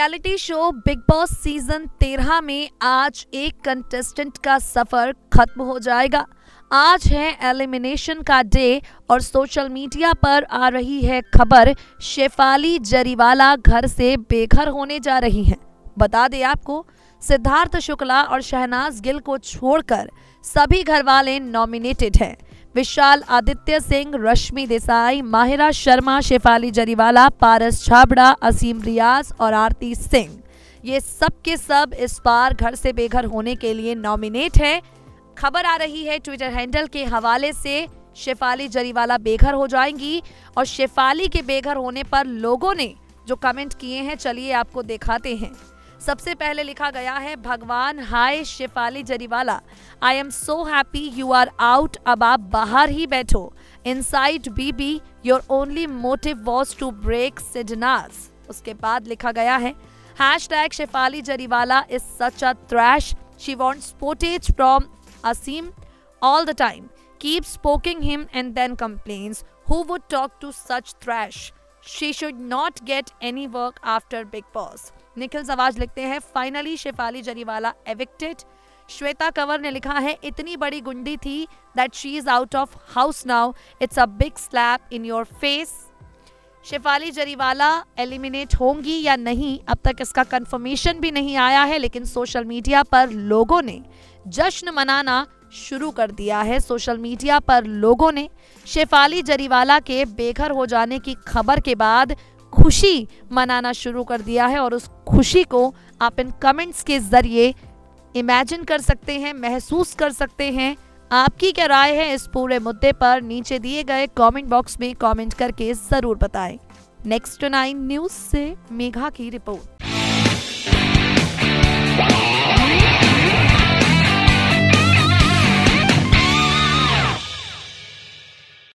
Reality show Bigg Boss season 13 में आज एक कंटेस्टेंट का सफर खत्म हो जाएगा। आज है एलिमिनेशन का डे और सोशल मीडिया पर आ रही है खबर, शेफाली जरीवाला घर से बेघर होने जा रही हैं। बता दें आपको, सिद्धार्थ शुक्ला और शहनाज गिल को छोड़कर सभी घरवाले नॉमिनेटेड हैं। विशाल आदित्य सिंह, रश्मि देसाई, माहिरा शर्मा, शेफाली जरीवाला, पारस छाबड़ा, असीम रियाज और आरती सिंह, ये सब के सब इस बार घर से बेघर होने के लिए नॉमिनेट हैं। खबर आ रही है ट्विटर हैंडल के हवाले से, शेफाली जरीवाला बेघर हो जाएंगी। और शेफाली के बेघर होने पर लोगों ने जो कमेंट किए हैं, चलिए आपको दिखाते हैं। सबसे पहले लिखा गया है, भगवान hi Shefali Jariwala, I am so happy you are out, अब आप बाहर ही बैठो। Inside BB, your only motive was to break Sidnaaz. उसके बाद लिखा गया है, hashtag Shefali Jariwala is such a trash, she wants footage from Asim all the time, keep poking him and then complains, who would talk to such trash, she should not get any work after Bigg Boss. Nikhil Savaj लिखते हैं, finally Shefali Jariwala evicted. Shweta Kanwar ने लिखा है, इतनी बड़ी गुंडी थी that she is out of house now, it's a big slap in your face. Shefali Jariwala eliminate होंगी या नहीं, अब तक इसका कंफर्मेशन भी नहीं आया है, लेकिन सोशल मीडिया पर लोगों ने जश्न मनाना शुरू कर दिया है। सोशल मीडिया पर लोगों ने शेफाली जरीवाला के बेघर हो जाने की खबर के बाद खुशी मनाना शुरू कर दिया है और उस खुशी को आप इन कमेंट्स के ज़रिए इमेजिन कर सकते हैं, महसूस कर सकते हैं। आपकी क्या राय है इस पूरे मुद्दे पर, नीचे दिए गए कमेंट बॉक्स में कमेंट करके ज़रूर बताएं। नेक्स्ट 9 न्यूज़ से मेघा की रिपोर्ट।